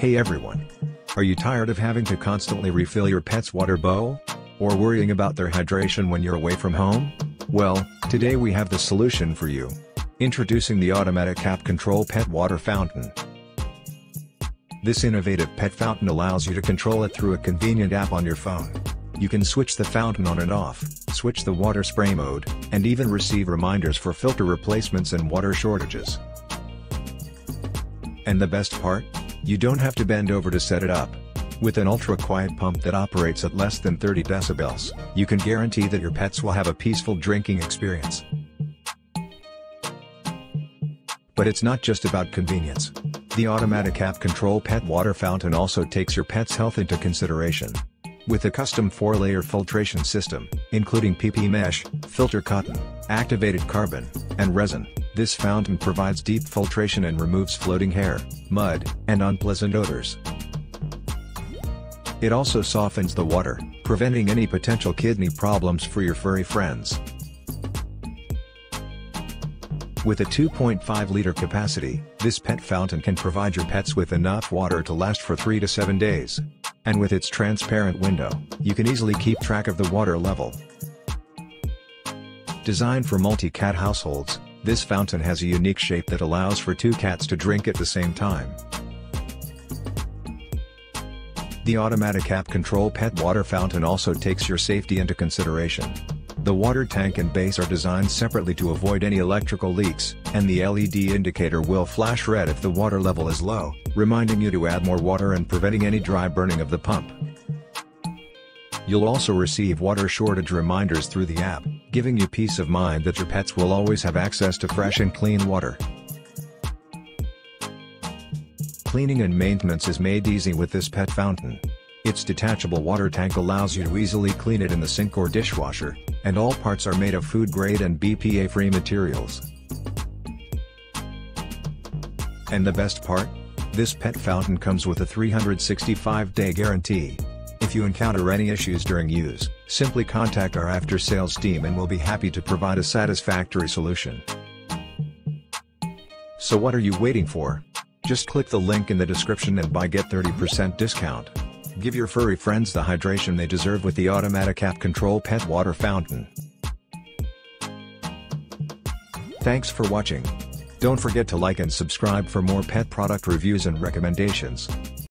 Hey everyone! Are you tired of having to constantly refill your pet's water bowl? Or worrying about their hydration when you're away from home? Well, today we have the solution for you. Introducing the Automatic Cap Control Pet Water Fountain. This innovative pet fountain allows you to control it through a convenient app on your phone. You can switch the fountain on and off, switch the water spray mode, and even receive reminders for filter replacements and water shortages. And the best part? You don't have to bend over to set it up. With an ultra-quiet pump that operates at less than 30 decibels, you can guarantee that your pets will have a peaceful drinking experience. But it's not just about convenience. The Automatic Cap Control Pet Water Fountain also takes your pet's health into consideration. With a custom 4-layer filtration system, including PP mesh, filter cotton, activated carbon, and resin, this fountain provides deep filtration and removes floating hair, mud, and unpleasant odors. It also softens the water, preventing any potential kidney problems for your furry friends. With a 2.5-liter capacity, this pet fountain can provide your pets with enough water to last for 3 to 7 days. And with its transparent window, you can easily keep track of the water level. Designed for multi-cat households, this fountain has a unique shape that allows for 2 cats to drink at the same time. The Automatic Cap Control Pet Water Fountain also takes your safety into consideration. The water tank and base are designed separately to avoid any electrical leaks, and the LED indicator will flash red if the water level is low, reminding you to add more water and preventing any dry burning of the pump. You'll also receive water shortage reminders through the app, giving you peace of mind that your pets will always have access to fresh and clean water. Cleaning and maintenance is made easy with this pet fountain. Its detachable water tank allows you to easily clean it in the sink or dishwasher, and all parts are made of food-grade and BPA-free materials. And the best part? This pet fountain comes with a 365-day guarantee. If you encounter any issues during use, simply contact our after-sales team and we'll be happy to provide a satisfactory solution. So what are you waiting for? Just click the link in the description and get 30% discount. Give your furry friends the hydration they deserve with the Automatic Cap Control Pet Water Fountain. Thanks for watching. Don't forget to like and subscribe for more pet product reviews and recommendations.